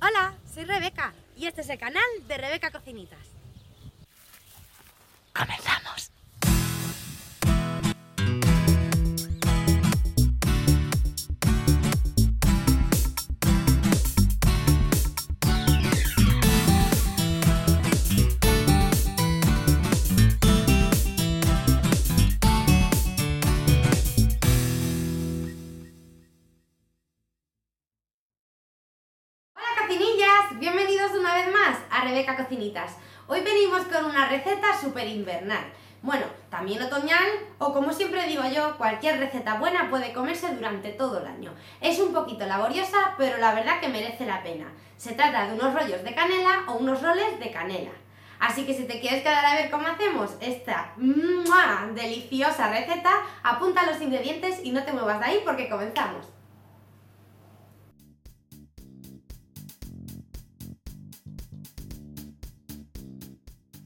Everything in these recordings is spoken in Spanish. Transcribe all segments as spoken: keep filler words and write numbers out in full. Hola, soy Rebeca y este es el canal de Rebeca Cocinitas. ¡Comenzamos! Bienvenidos una vez más a Rebeca Cocinitas. Hoy venimos con una receta súper invernal, bueno, también otoñal, o como siempre digo yo, cualquier receta buena puede comerse durante todo el año. Es un poquito laboriosa, pero la verdad que merece la pena. Se trata de unos rollos de canela o unos roles de canela. Así que si te quieres quedar a ver cómo hacemos esta ¡mua! Deliciosa receta, apunta los ingredientes y no te muevas de ahí porque comenzamos.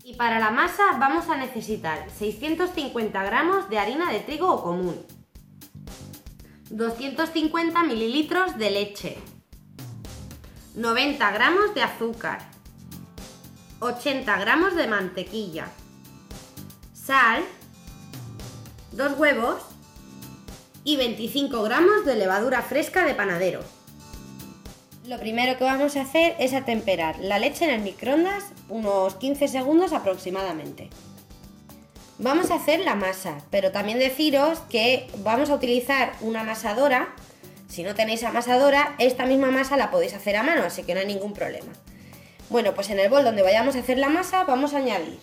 Y para la masa vamos a necesitar seiscientos cincuenta gramos de harina de trigo o común, doscientos cincuenta mililitros de leche, noventa gramos de azúcar, ochenta gramos de mantequilla, sal, dos huevos y veinticinco gramos de levadura fresca de panadero. Lo primero que vamos a hacer es atemperar la leche en el microondas unos quince segundos aproximadamente. Vamos a hacer la masa, pero también deciros que vamos a utilizar una amasadora. Si no tenéis amasadora, esta misma masa la podéis hacer a mano, así que no hay ningún problema. Bueno, pues en el bol donde vayamos a hacer la masa vamos a añadir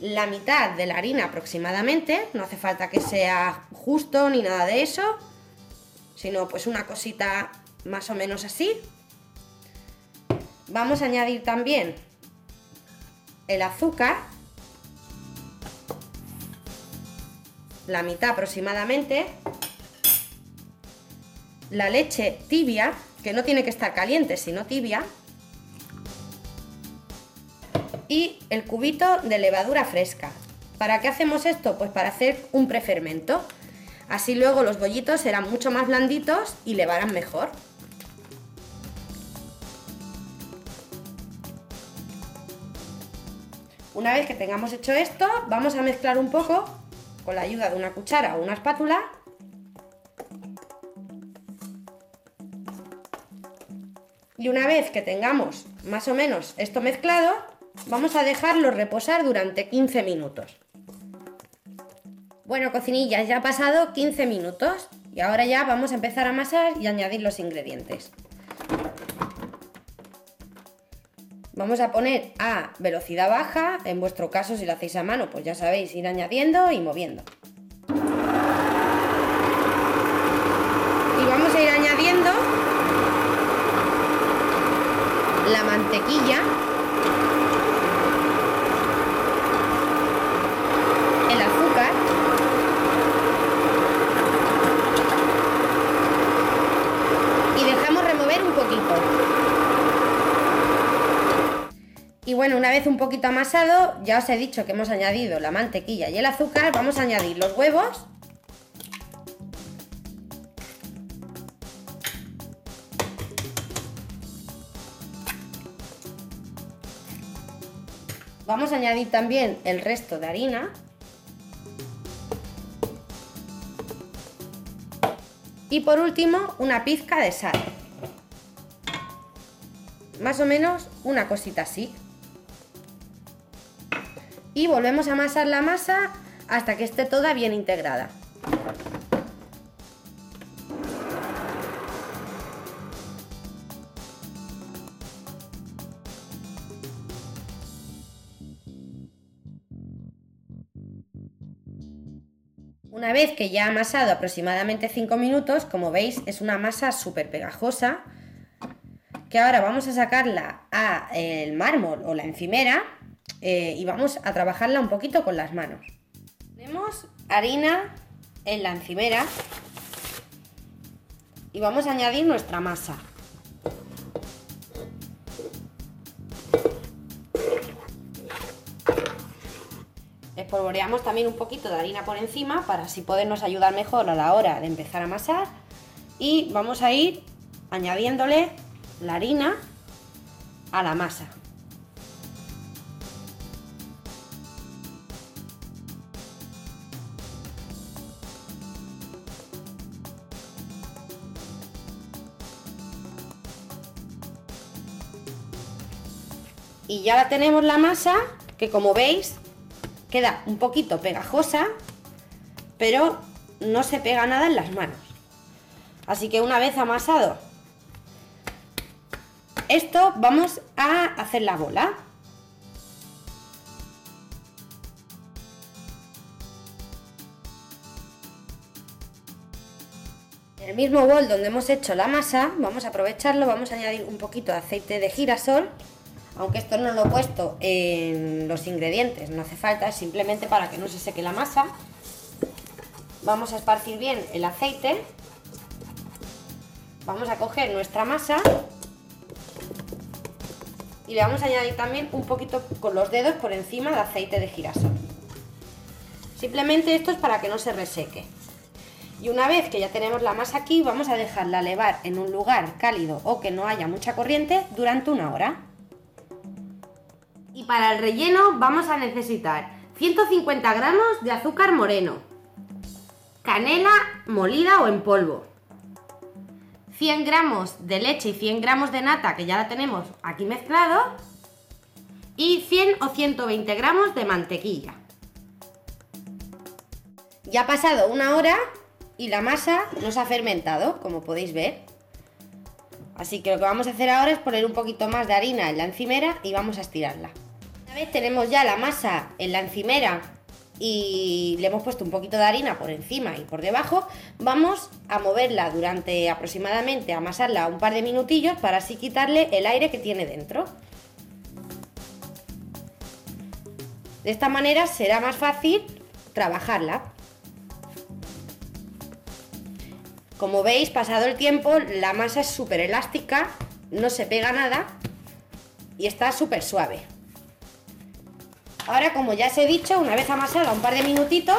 la mitad de la harina aproximadamente, no hace falta que sea justo ni nada de eso, sino pues una cosita más o menos así. Vamos a añadir también el azúcar, la mitad aproximadamente, la leche tibia, que no tiene que estar caliente, sino tibia, y el cubito de levadura fresca. ¿Para qué hacemos esto? Pues para hacer un prefermento. Así luego los bollitos serán mucho más blanditos y levarán mejor. Una vez que tengamos hecho esto, vamos a mezclar un poco con la ayuda de una cuchara o una espátula. Y una vez que tengamos más o menos esto mezclado, vamos a dejarlo reposar durante quince minutos. Bueno, cocinillas, ya ha pasado quince minutos y ahora ya vamos a empezar a amasar y añadir los ingredientes. Vamos a poner a velocidad baja, en vuestro caso si lo hacéis a mano, pues ya sabéis, ir añadiendo y moviendo. Y vamos a ir añadiendo la mantequilla, el azúcar y dejamos remover un poquito. Y bueno, una vez un poquito amasado, ya os he dicho que hemos añadido la mantequilla y el azúcar, vamos a añadir los huevos . Vamos a añadir también el resto de harina y por último una pizca de sal, más o menos una cosita así. Y volvemos a amasar la masa hasta que esté toda bien integrada. Una vez que ya ha amasado aproximadamente cinco minutos, como veis, es una masa súper pegajosa, que ahora vamos a sacarla al mármol o la encimera. Eh, y vamos a trabajarla un poquito con las manos. Ponemos harina en la encimera y vamos a añadir nuestra masa. Espolvoreamos también un poquito de harina por encima para así podernos ayudar mejor a la hora de empezar a amasar y vamos a ir añadiéndole la harina a la masa. Y ya la tenemos la masa, que como veis queda un poquito pegajosa, pero no se pega nada en las manos. Así que una vez amasado esto, vamos a hacer la bola. En el mismo bol donde hemos hecho la masa, vamos a aprovecharlo, vamos a añadir un poquito de aceite de girasol. Aunque esto no lo he puesto en los ingredientes, no hace falta, es simplemente para que no se seque la masa. Vamos a esparcir bien el aceite. Vamos a coger nuestra masa y le vamos a añadir también un poquito con los dedos por encima de aceite de girasol. Simplemente esto es para que no se reseque. Y una vez que ya tenemos la masa aquí, vamos a dejarla levar en un lugar cálido o que no haya mucha corriente durante una hora. Y para el relleno vamos a necesitar ciento cincuenta gramos de azúcar moreno, canela molida o en polvo, cien gramos de leche y cien gramos de nata, que ya la tenemos aquí mezclado, y cien o ciento veinte gramos de mantequilla. Ya ha pasado una hora y la masa nos ha fermentado, como podéis ver. Así que lo que vamos a hacer ahora es poner un poquito más de harina en la encimera y vamos a estirarla. Una vez tenemos ya la masa en la encimera y le hemos puesto un poquito de harina por encima y por debajo, vamos a moverla durante aproximadamente, a amasarla un par de minutillos para así quitarle el aire que tiene dentro. De esta manera será más fácil trabajarla. Como veis, pasado el tiempo, la masa es súper elástica, no se pega nada y está súper suave. Ahora, como ya os he dicho, una vez amasada un par de minutitos,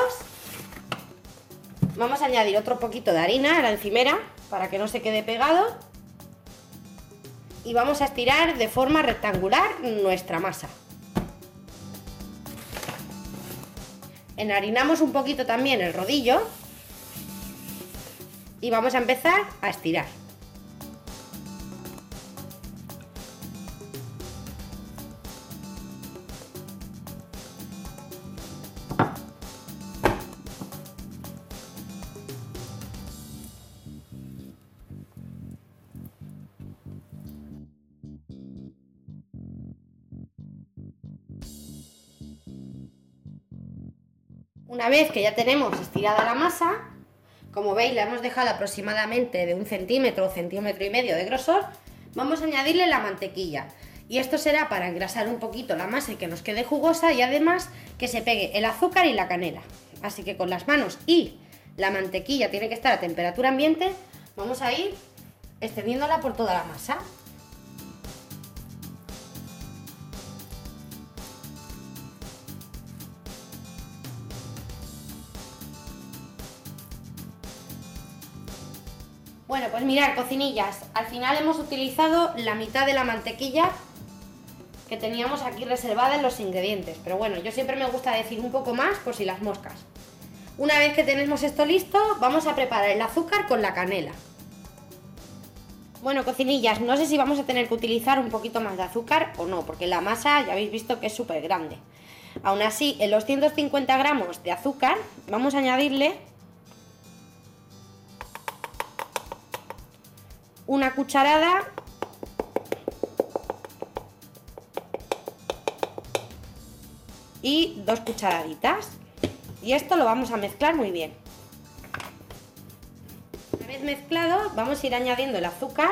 vamos a añadir otro poquito de harina a la encimera para que no se quede pegado. Y vamos a estirar de forma rectangular nuestra masa. Enharinamos un poquito también el rodillo. Y vamos a empezar a estirar. Una vez que ya tenemos estirada la masa, como veis, la hemos dejado aproximadamente de un centímetro o centímetro y medio de grosor. Vamos a añadirle la mantequilla. Y esto será para engrasar un poquito la masa y que nos quede jugosa, y además que se pegue el azúcar y la canela. Así que con las manos y la mantequilla, tiene que estar a temperatura ambiente, vamos a ir extendiéndola por toda la masa. Bueno, pues mirad, cocinillas, al final hemos utilizado la mitad de la mantequilla que teníamos aquí reservada en los ingredientes, pero bueno, yo siempre me gusta decir un poco más por si las moscas. Una vez que tenemos esto listo, vamos a preparar el azúcar con la canela. Bueno, cocinillas, no sé si vamos a tener que utilizar un poquito más de azúcar o no, porque la masa ya habéis visto que es súper grande. Aún así, en los ciento cincuenta gramos de azúcar vamos a añadirle una cucharada y dos cucharaditas, y esto lo vamos a mezclar muy bien. Una vez mezclado, vamos a ir añadiendo el azúcar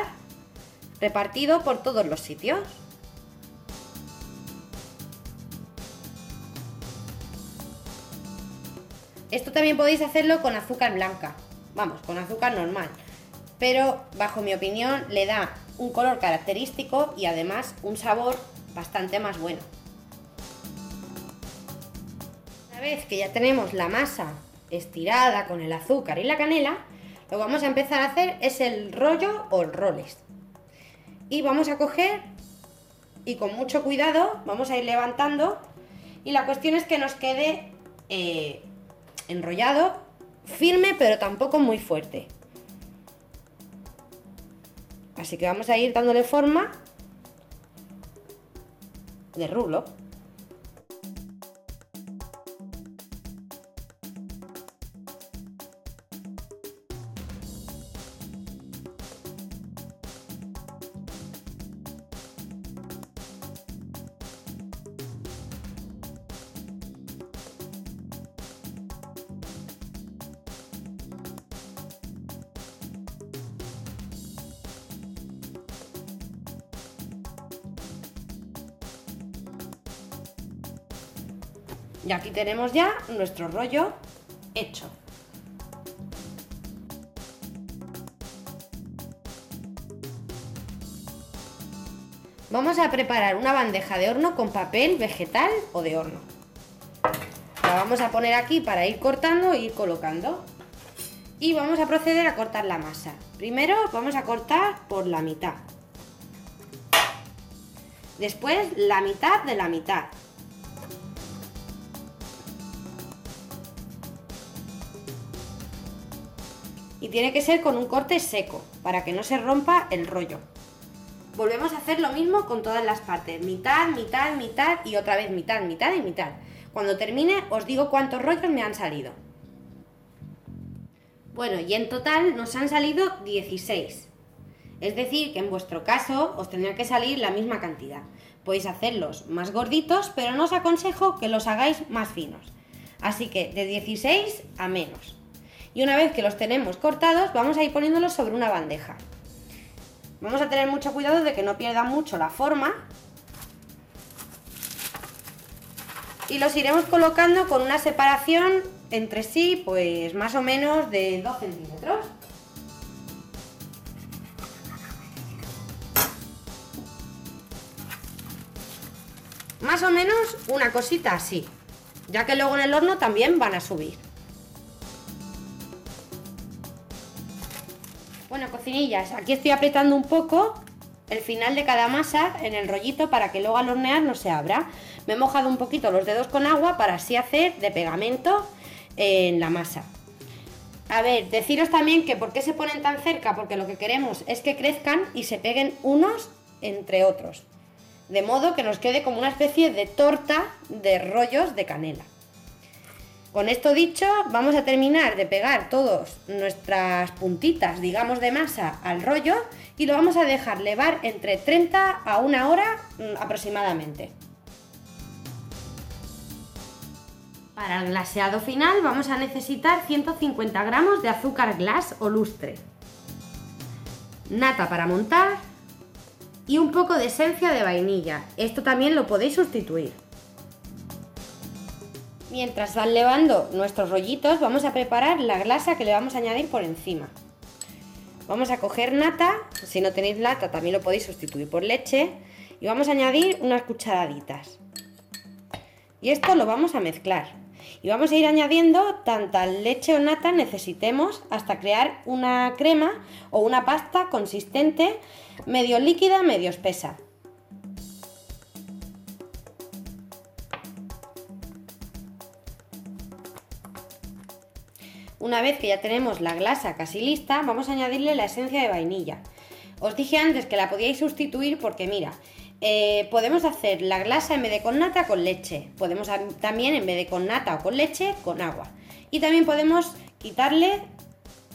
repartido por todos los sitios. Esto también podéis hacerlo con azúcar blanca, vamos, con azúcar normal, pero bajo mi opinión le da un color característico y además un sabor bastante más bueno. Una vez que ya tenemos la masa estirada con el azúcar y la canela, lo que vamos a empezar a hacer es el rollo o roles. y vamos a coger y con mucho cuidado vamos a ir levantando, y la cuestión es que nos quede eh, enrollado, firme, pero tampoco muy fuerte. Así que vamos a ir dándole forma de rulo. Y aquí tenemos ya nuestro rollo hecho. Vamos a preparar una bandeja de horno con papel vegetal o de horno. La vamos a poner aquí para ir cortando e ir colocando. Y vamos a proceder a cortar la masa. Primero vamos a cortar por la mitad. Después la mitad de la mitad. Y tiene que ser con un corte seco, para que no se rompa el rollo. Volvemos a hacer lo mismo con todas las partes, mitad, mitad, mitad y otra vez mitad, mitad y mitad. Cuando termine os digo cuántos rollos me han salido. Bueno, y en total nos han salido dieciséis. Es decir, que en vuestro caso os tendrá que salir la misma cantidad. Podéis hacerlos más gorditos, pero no os aconsejo que los hagáis más finos. Así que de dieciséis a menos. Y una vez que los tenemos cortados, vamos a ir poniéndolos sobre una bandeja. Vamos a tener mucho cuidado de que no pierdan mucho la forma. Y los iremos colocando con una separación entre sí, pues más o menos de dos centímetros. Más o menos una cosita así, ya que luego en el horno también van a subir. Bueno, cocinillas, aquí estoy apretando un poco el final de cada masa en el rollito para que luego al hornear no se abra. Me he mojado un poquito los dedos con agua para así hacer de pegamento en la masa. A ver, deciros también que por qué se ponen tan cerca, porque lo que queremos es que crezcan y se peguen unos entre otros. De modo que nos quede como una especie de torta de rollos de canela. Con esto dicho, vamos a terminar de pegar todas nuestras puntitas, digamos, de masa al rollo y lo vamos a dejar levar entre treinta a una hora aproximadamente. Para el glaseado final vamos a necesitar ciento cincuenta gramos de azúcar glas o lustre, nata para montar y un poco de esencia de vainilla. Esto también lo podéis sustituir. Mientras van levando nuestros rollitos, vamos a preparar la glasa que le vamos a añadir por encima. Vamos a coger nata, si no tenéis nata también lo podéis sustituir por leche, y vamos a añadir unas cucharaditas. Y esto lo vamos a mezclar. Y vamos a ir añadiendo tanta leche o nata necesitemos hasta crear una crema o una pasta consistente, medio líquida, medio espesa. Una vez que ya tenemos la glasa casi lista, vamos a añadirle la esencia de vainilla. Os dije antes que la podíais sustituir porque, mira, eh, podemos hacer la glasa en vez de con nata, con leche. Podemos también, en vez de con nata o con leche, con agua. Y también podemos quitarle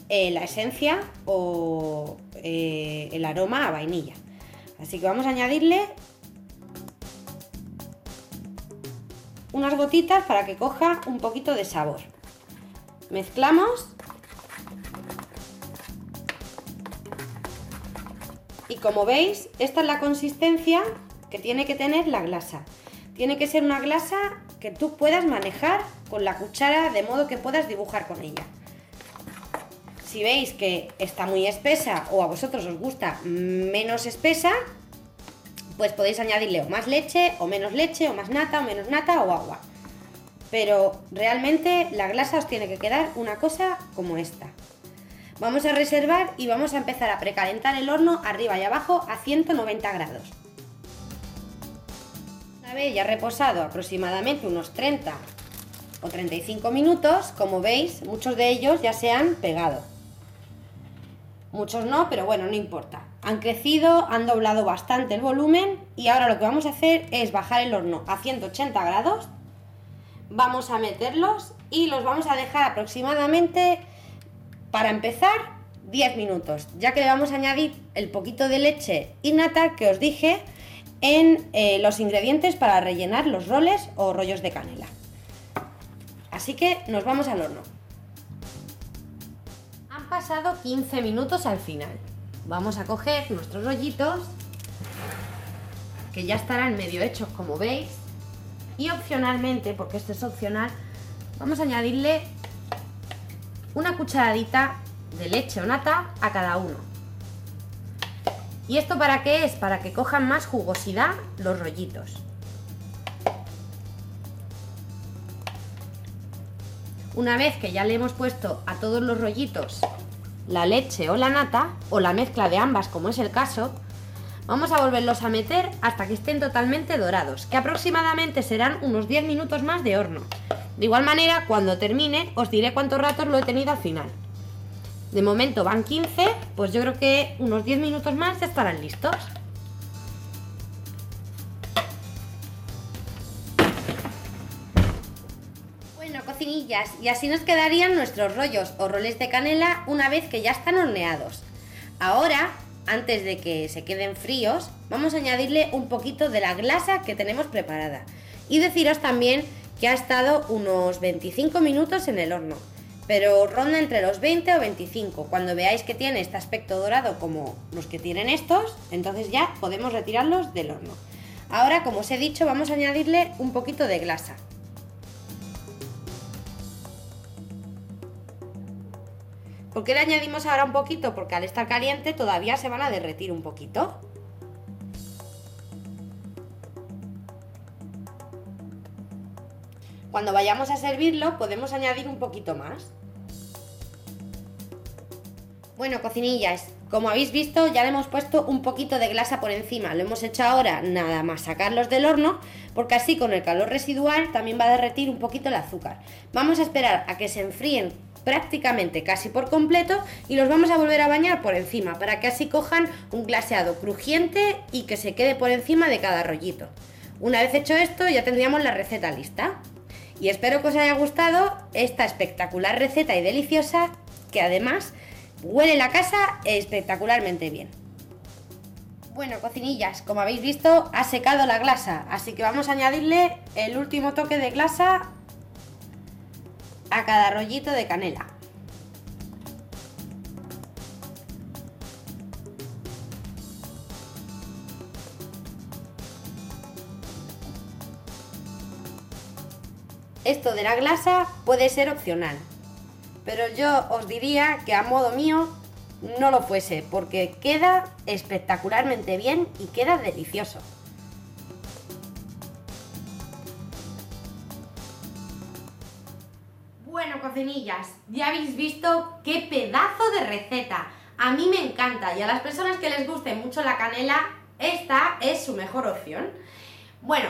eh, la esencia o eh, el aroma a vainilla. Así que vamos a añadirle unas gotitas para que coja un poquito de sabor. Mezclamos y, como veis, esta es la consistencia que tiene que tener la glasa. Tiene que ser una glasa que tú puedas manejar con la cuchara, de modo que puedas dibujar con ella. Si veis que está muy espesa o a vosotros os gusta menos espesa, pues podéis añadirle o más leche o menos leche o más nata o menos nata o agua. Pero realmente la glasa os tiene que quedar una cosa como esta. Vamos a reservar y vamos a empezar a precalentar el horno arriba y abajo a ciento noventa grados. Una vez ya reposado aproximadamente unos treinta o treinta y cinco minutos, como veis, muchos de ellos ya se han pegado. Muchos no, pero bueno, no importa. Han crecido, han doblado bastante el volumen y ahora lo que vamos a hacer es bajar el horno a ciento ochenta grados. Vamos a meterlos y los vamos a dejar aproximadamente, para empezar, diez minutos, ya que le vamos a añadir el poquito de leche y nata que os dije en eh, los ingredientes para rellenar los roles o rollos de canela. Así que nos vamos al horno. Han pasado quince minutos al final. Vamos a coger nuestros rollitos, que ya estarán medio hechos como veis, y opcionalmente, porque esto es opcional, vamos a añadirle una cucharadita de leche o nata a cada uno. ¿Y esto para qué es? Para que cojan más jugosidad los rollitos. Una vez que ya le hemos puesto a todos los rollitos la leche o la nata, o la mezcla de ambas como es el caso, vamos a volverlos a meter hasta que estén totalmente dorados, que aproximadamente serán unos diez minutos más de horno. De igual manera, cuando termine, os diré cuántos ratos lo he tenido al final. De momento van quince, pues yo creo que unos diez minutos más ya estarán listos. Bueno, cocinillas, y así nos quedarían nuestros rollos o roles de canela una vez que ya están horneados. Ahora, antes de que se queden fríos, vamos a añadirle un poquito de la glasa que tenemos preparada. Y deciros también que ha estado unos veinticinco minutos en el horno, pero ronda entre los veinte o veinticinco. Cuando veáis que tiene este aspecto dorado como los que tienen estos, entonces ya podemos retirarlos del horno. Ahora, como os he dicho, vamos a añadirle un poquito de glasa. ¿Por qué le añadimos ahora un poquito? Porque al estar caliente todavía se van a derretir un poquito. Cuando vayamos a servirlo podemos añadir un poquito más. Bueno, cocinillas, como habéis visto ya le hemos puesto un poquito de glasa por encima. Lo hemos hecho ahora nada más sacarlos del horno, porque así con el calor residual también va a derretir un poquito el azúcar. Vamos a esperar a que se enfríen prácticamente casi por completo y los vamos a volver a bañar por encima para que así cojan un glaseado crujiente y que se quede por encima de cada rollito. Una vez hecho esto ya tendríamos la receta lista. Y espero que os haya gustado esta espectacular receta y deliciosa, que además huele la casa espectacularmente bien. Bueno, cocinillas, como habéis visto ha secado la glasa, así que vamos a añadirle el último toque de glasa a cada rollito de canela. Esto de la glasa puede ser opcional, pero yo os diría que a modo mío no lo fuese, porque queda espectacularmente bien y queda delicioso. Bueno, cocinillas, ya habéis visto qué pedazo de receta. A mí me encanta y a las personas que les guste mucho la canela, esta es su mejor opción. Bueno,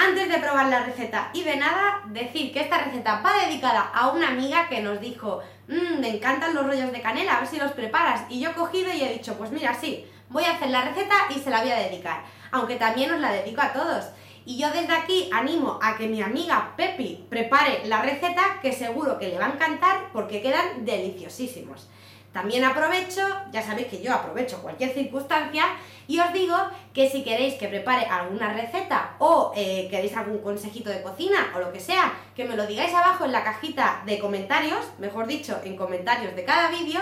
antes de probar la receta y de nada, decir que esta receta va dedicada a una amiga que nos dijo mmm, me encantan los rollos de canela, a ver si los preparas. Y yo he cogido y he dicho, pues mira, sí, voy a hacer la receta y se la voy a dedicar. Aunque también os la dedico a todos. Y yo desde aquí animo a que mi amiga Pepi prepare la receta, que seguro que le va a encantar porque quedan deliciosísimos. También aprovecho, ya sabéis que yo aprovecho cualquier circunstancia, y os digo que si queréis que prepare alguna receta o eh, queréis algún consejito de cocina o lo que sea, que me lo digáis abajo en la cajita de comentarios, mejor dicho, en comentarios de cada vídeo,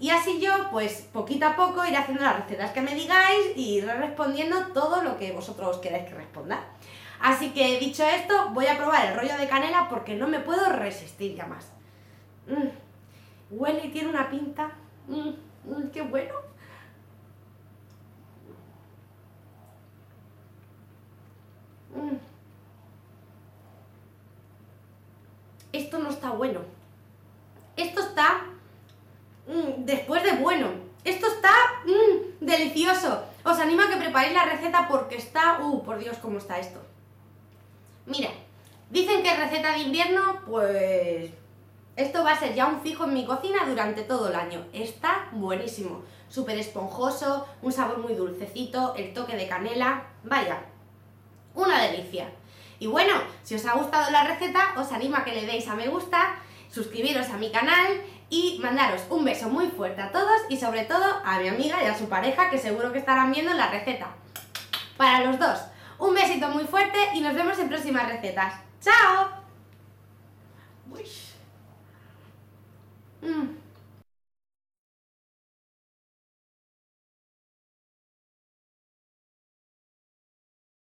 y así yo, pues, poquito a poco iré haciendo las recetas que me digáis y iré respondiendo todo lo que vosotros queráis que responda. Así que, dicho esto, voy a probar el rollo de canela porque no me puedo resistir ya más. Mm, huele y tiene una pinta. Mm, mm, ¡Qué bueno! Mm. Esto no está bueno. Esto está después de bueno. Esto está mmm, delicioso. Os animo a que preparéis la receta porque está... ¡Uh, por Dios, cómo está esto! Mira, dicen que es receta de invierno, pues... Esto va a ser ya un fijo en mi cocina durante todo el año. Está buenísimo. Súper esponjoso, un sabor muy dulcecito, el toque de canela... Vaya, una delicia. Y bueno, si os ha gustado la receta, os animo a que le deis a me gusta, suscribiros a mi canal y mandaros un beso muy fuerte a todos y sobre todo a mi amiga y a su pareja que seguro que estarán viendo la receta. Para los dos, un besito muy fuerte y nos vemos en próximas recetas. ¡Chao! Uy. Mm.